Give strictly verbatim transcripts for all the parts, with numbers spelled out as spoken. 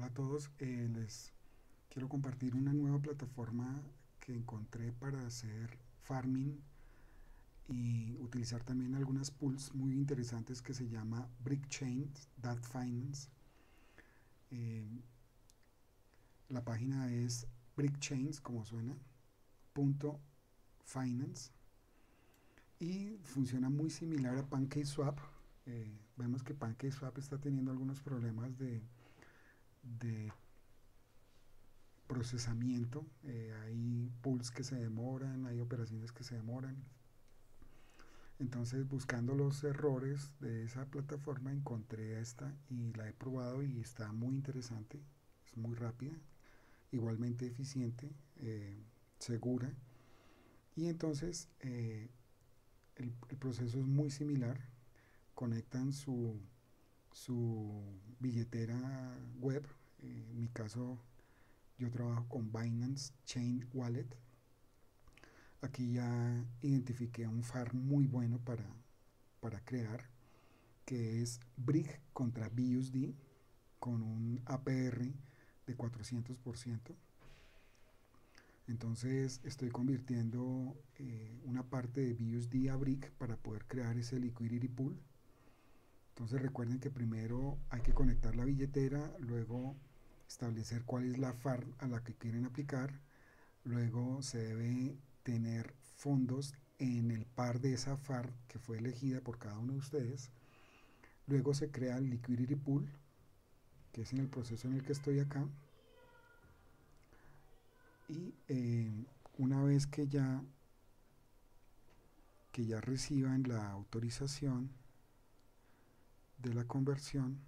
Hola a todos, eh, les quiero compartir una nueva plataforma que encontré para hacer farming y utilizar también algunas pools muy interesantes que se llama BrickChain.Finance. Eh, la página es BrickChains, como suena, punto finance, y funciona muy similar a PancakeSwap. Eh, vemos que PancakeSwap está teniendo algunos problemas de de procesamiento, eh, hay pools que se demoran, hay operaciones que se demoran. Entonces, buscando los errores de esa plataforma, encontré esta y la he probado y está muy interesante. Es muy rápida, igualmente eficiente, eh, segura, y entonces eh, el, el proceso es muy similar. Conectan su su billetera web. En mi caso, yo trabajo con Binance Chain Wallet. Aquí ya identifiqué un farm muy bueno para, para crear, que es BRICK contra B U S D con un A P R de cuatrocientos por ciento. Entonces estoy convirtiendo eh, una parte de B U S D a BRICK para poder crear ese liquidity pool. Entonces recuerden que primero hay que conectar la billetera, luego establecer cuál es la farm a la que quieren aplicar, luego se debe tener fondos en el par de esa farm que fue elegida por cada uno de ustedes, luego se crea el liquidity pool, que es en el proceso en el que estoy acá, y eh, una vez que ya, que ya reciban la autorización de la conversión,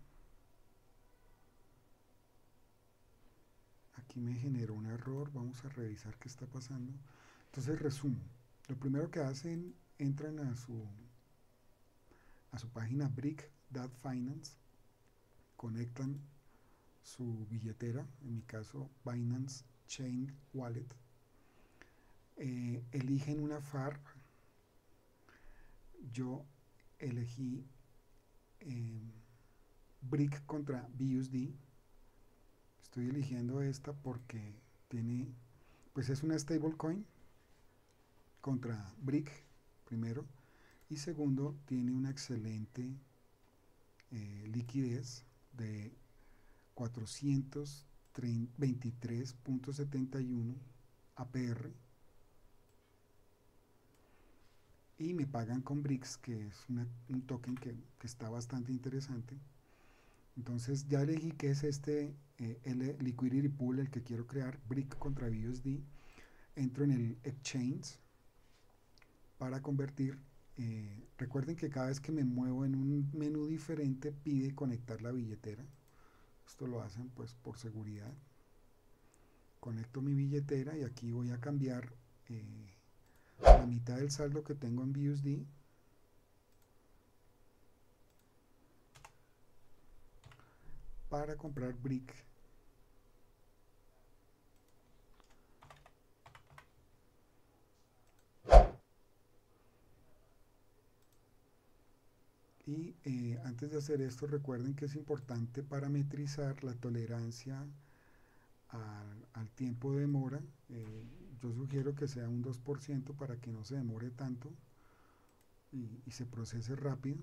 aquí me generó un error. Vamos a revisar qué está pasando. Entonces, resumo, lo primero que hacen, entran a su a su página BrickChain.Finance, conectan su billetera, en mi caso Binance Chain Wallet, eh, eligen una farm. Yo elegí Eh, BRICK contra B U S D. Estoy eligiendo esta porque tiene, pues es una stablecoin contra BRICK primero, y segundo, tiene una excelente eh, liquidez de cuatrocientos veintitrés punto setenta y uno A P R, y me pagan con BRICKs, que es una, un token que, que está bastante interesante. Entonces ya elegí que es este eh, el liquidity pool el que quiero crear, BRICK contra B U S D. Entro en el exchange para convertir. Eh, recuerden que cada vez que me muevo en un menú diferente pide conectar la billetera. Esto lo hacen pues por seguridad. Conecto mi billetera y aquí voy a cambiar eh, la mitad del saldo que tengo en B U S D para comprar BRICK. Y eh, antes de hacer esto, recuerden que es importante parametrizar la tolerancia Al, al tiempo de demora. Eh, yo sugiero que sea un dos por ciento para que no se demore tanto y, y se procese rápido.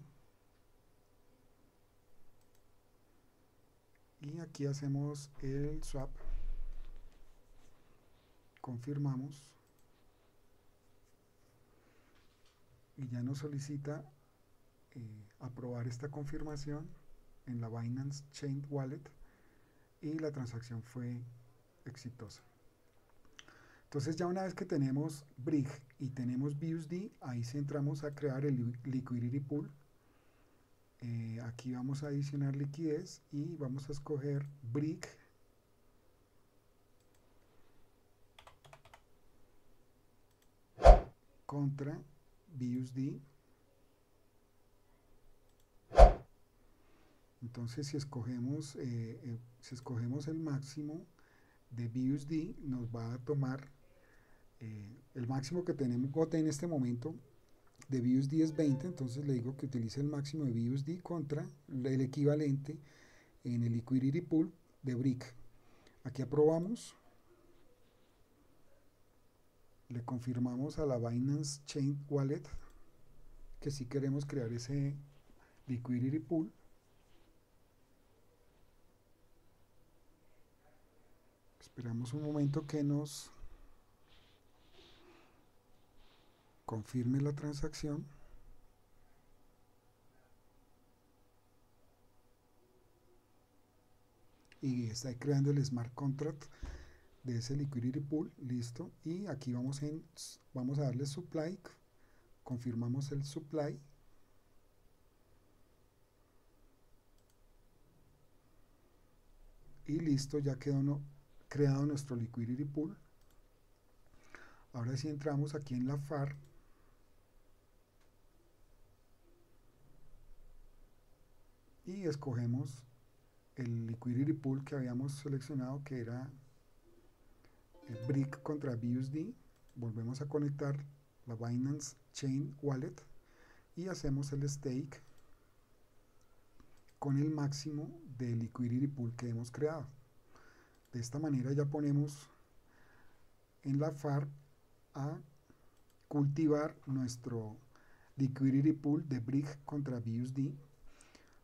Y aquí hacemos el swap, confirmamos y ya nos solicita eh, aprobar esta confirmación en la Binance Chain Wallet, y la transacción fue exitosa. Entonces, ya una vez que tenemos BRICK y tenemos B U S D, ahí entramos a crear el liquidity pool. Eh, aquí vamos a adicionar liquidez y vamos a escoger BRICK contra B U S D. Entonces, si escogemos, eh, eh, si escogemos el máximo de B U S D, nos va a tomar eh, el máximo que tenemos en este momento de B U S D es veinte. Entonces le digo que utilice el máximo de B U S D contra el equivalente en el liquidity pool de BRICK. Aquí aprobamos, le confirmamos a la Binance Chain Wallet que sí queremos crear ese liquidity pool. Esperamos un momento que nos confirme la transacción. Y está creando el smart contract de ese liquidity pool. Listo. Y aquí vamos, en, vamos a darle supply. Confirmamos el supply. Y listo, ya quedó no, creado nuestro liquidity pool. Ahora sí entramos aquí en la Farm. Y escogemos el liquidity pool que habíamos seleccionado, que era el BRICK contra B U S D. Volvemos a conectar la Binance Chain Wallet y hacemos el stake con el máximo de liquidity pool que hemos creado. De esta manera ya ponemos en la Farm a cultivar nuestro liquidity pool de BRICK contra B U S D.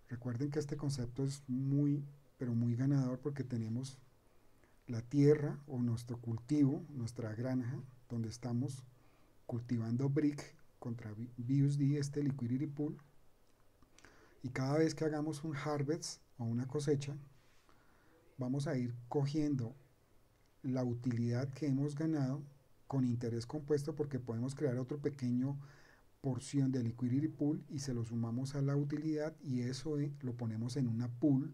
Recuerden que este concepto es muy, pero muy ganador, porque tenemos la tierra o nuestro cultivo, nuestra granja, donde estamos cultivando BRICK contra B U S D, este liquidity pool. Y cada vez que hagamos un harvest o una cosecha, vamos a ir cogiendo la utilidad que hemos ganado con interés compuesto, porque podemos crear otro pequeño porción de liquidity pool y se lo sumamos a la utilidad, y eso lo ponemos en una pool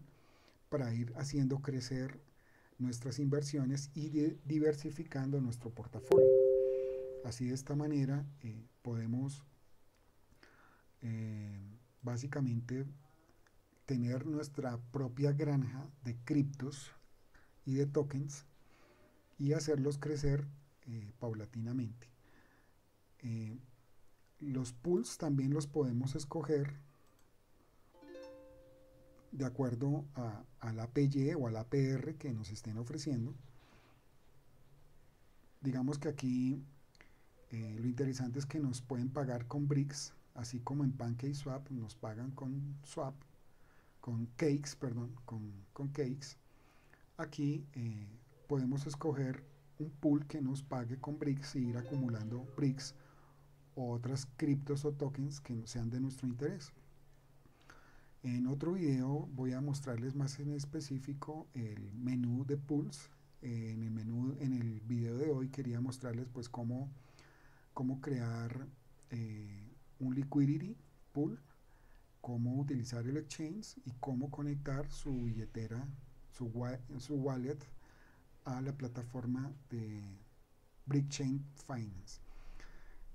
para ir haciendo crecer nuestras inversiones y diversificando nuestro portafolio. Así, de esta manera eh, podemos eh, básicamente tener nuestra propia granja de criptos y de tokens y hacerlos crecer eh, paulatinamente. eh, Los pools también los podemos escoger de acuerdo a, a la P Y o a la A P R que nos estén ofreciendo. Digamos que aquí eh, lo interesante es que nos pueden pagar con bricks, así como en PancakeSwap nos pagan con swap, con cakes, perdón, con, con cakes. Aquí eh, podemos escoger un pool que nos pague con bricks y ir acumulando bricks o otras criptos o tokens que sean de nuestro interés. En otro video voy a mostrarles más en específico el menú de pools. En el menú, en el video de hoy quería mostrarles pues cómo, cómo crear eh, un liquidity pool, cómo utilizar el exchange y cómo conectar su billetera, su, wa su wallet a la plataforma de BrickChain.Finance.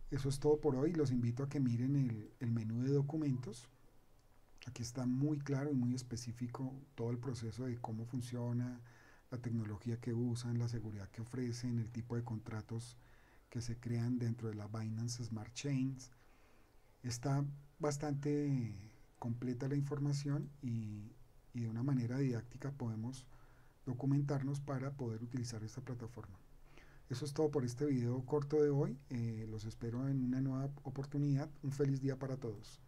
Eso es todo por hoy. Los invito a que miren el, el menú de documentos. Aquí está muy claro y muy específico todo el proceso de cómo funciona, la tecnología que usan, la seguridad que ofrecen, el tipo de contratos que se crean dentro de la Binance Smart Chains. Está bastante completa la información y, y de una manera didáctica podemos documentarnos para poder utilizar esta plataforma. Eso es todo por este video corto de hoy. Eh, los espero en una nueva oportunidad. Un feliz día para todos.